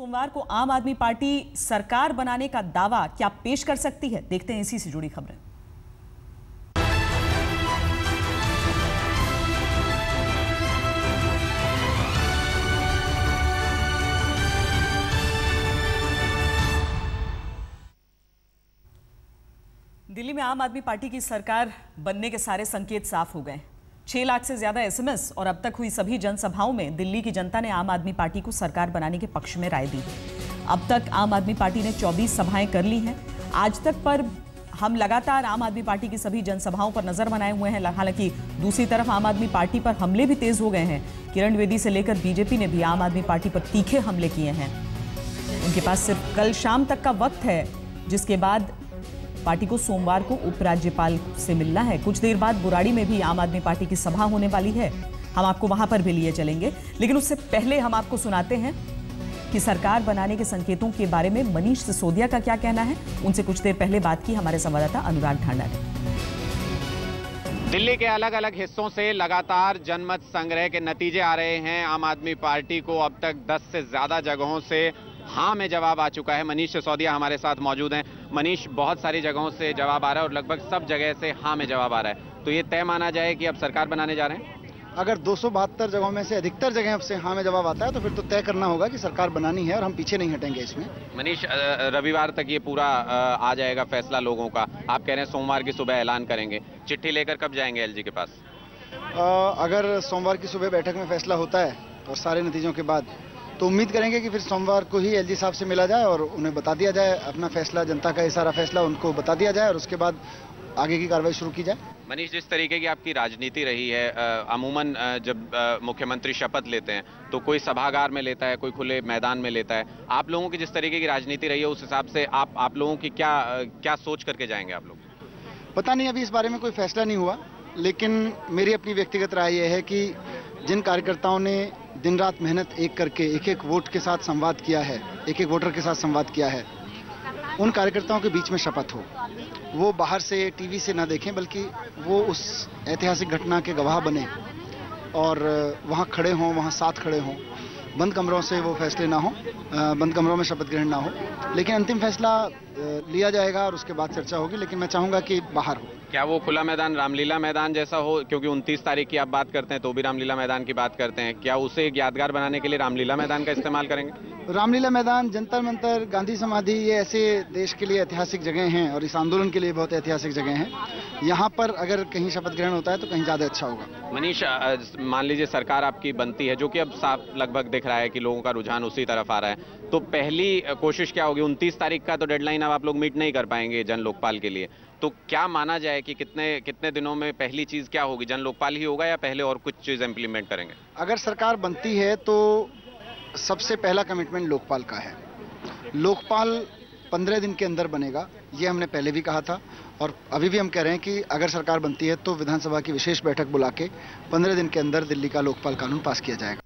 सोमवार को आम आदमी पार्टी सरकार बनाने का दावा क्या पेश कर सकती है, देखते हैं इसी से जुड़ी खबरें। दिल्ली में आम आदमी पार्टी की सरकार बनने के सारे संकेत साफ हो गए। 6 लाख से ज्यादा SMS और अब तक हुई सभी जनसभाओं में दिल्ली की जनता ने आम आदमी पार्टी को सरकार बनाने के पक्ष में राय दी। अब तक आम आदमी पार्टी ने 24 सभाएं कर ली हैं। आज तक पर हम लगातार आम आदमी पार्टी की सभी जनसभाओं पर नजर बनाए हुए हैं। हालांकि दूसरी तरफ आम आदमी पार्टी पर हमले भी तेज हो गए हैं। किरण बेदी से लेकर बीजेपी ने भी आम आदमी पार्टी पर तीखे हमले किए हैं। उनके पास सिर्फ कल शाम तक का वक्त है, जिसके बाद पार्टी को सोमवार को उपराज्यपाल से मिलना है। कुछ देर बाद बुराड़ी में भी आम आदमी पार्टी की सभा होने वाली है, हम आपको वहां पर भी लिए चलेंगे। लेकिन उससे पहले हम आपको सुनाते हैं कि सरकार बनाने के संकेतों के बारे में मनीष सिसोदिया का क्या कहना है। उनसे कुछ देर पहले बात की हमारे संवाददाता अनुराग ठाकुर ने। दिल्ली के अलग अलग हिस्सों से लगातार जनमत संग्रह के नतीजे आ रहे हैं। आम आदमी पार्टी को अब तक 10 से ज्यादा जगहों से हाँ में जवाब आ चुका है। मनीष सिसोदिया हमारे साथ मौजूद हैं। मनीष, बहुत सारी जगहों से जवाब आ रहा है और लगभग सब जगह से हाँ में जवाब आ रहा है, तो ये तय माना जाए कि अब सरकार बनाने जा रहे हैं। अगर 272 जगहों में से अधिकतर जगह से हाँ में जवाब आता है तो फिर तो तय करना होगा कि सरकार बनानी है और हम पीछे नहीं हटेंगे इसमें। मनीष, रविवार तक ये पूरा आ जाएगा फैसला लोगों का। आप कह रहे हैं सोमवार की सुबह ऐलान करेंगे, चिट्ठी लेकर कब जाएंगे LG के पास? अगर सोमवार की सुबह बैठक में फैसला होता है और सारे नतीजों के बाद, तो उम्मीद करेंगे कि फिर सोमवार को ही LG साहब से मिला जाए और उन्हें बता दिया जाए अपना फैसला, जनता का ये सारा फैसला उनको बता दिया जाए और उसके बाद आगे की कार्रवाई शुरू की जाए। मनीष, जिस तरीके की आपकी राजनीति रही है, अमूमन जब मुख्यमंत्री शपथ लेते हैं तो कोई सभागार में लेता है, कोई खुले मैदान में लेता है। आप लोगों की जिस तरीके की राजनीति रही है उस हिसाब से आप लोगों की क्या सोच करके जाएंगे आप लोग? पता नहीं, अभी इस बारे में कोई फैसला नहीं हुआ, लेकिन मेरी अपनी व्यक्तिगत राय यह है कि जिन कार्यकर्ताओं ने दिन रात मेहनत एक करके एक वोट के साथ संवाद किया है, एक वोटर के साथ संवाद किया है, उन कार्यकर्ताओं के बीच में शपथ हो। वो बाहर से टीवी से ना देखें, बल्कि वो उस ऐतिहासिक घटना के गवाह बने और वहाँ खड़े हों, वहाँ साथ खड़े हों। बंद कमरों से वो फैसले ना हो, बंद कमरों में शपथ ग्रहण ना हो, लेकिन अंतिम फैसला लिया जाएगा और उसके बाद चर्चा होगी। लेकिन मैं चाहूँगा कि बाहर हो। क्या वो खुला मैदान रामलीला मैदान जैसा हो? क्योंकि 29 तारीख की आप बात करते हैं तो भी रामलीला मैदान की बात करते हैं। क्या उसे एक यादगार बनाने के लिए रामलीला मैदान का इस्तेमाल करेंगे? रामलीला मैदान, जंतर मंतर, गांधी समाधि, ये ऐसे देश के लिए ऐतिहासिक जगह हैं और इस आंदोलन के लिए बहुत ऐतिहासिक जगह हैं। यहाँ पर अगर कहीं शपथ ग्रहण होता है तो कहीं ज़्यादा अच्छा होगा। मनीष, मान लीजिए सरकार आपकी बनती है, जो कि अब साफ लगभग दिख रहा है कि लोगों का रुझान उसी तरफ आ रहा है, तो पहली कोशिश क्या होगी? 29 तारीख का तो डेडलाइन अब आप लोग मीट नहीं कर पाएंगे जन लोकपाल के लिए, तो क्या माना जाए कि कितने दिनों में पहली चीज़ क्या होगी? जन लोकपाल ही होगा या पहले और कुछ चीज़ इम्प्लीमेंट करेंगे? अगर सरकार बनती है तो सबसे पहला कमिटमेंट लोकपाल का है। लोकपाल 15 दिन के अंदर बनेगा, ये हमने पहले भी कहा था और अभी भी हम कह रहे हैं कि अगर सरकार बनती है तो विधानसभा की विशेष बैठक बुला के 15 दिन के अंदर दिल्ली का लोकपाल कानून पास किया जाएगा।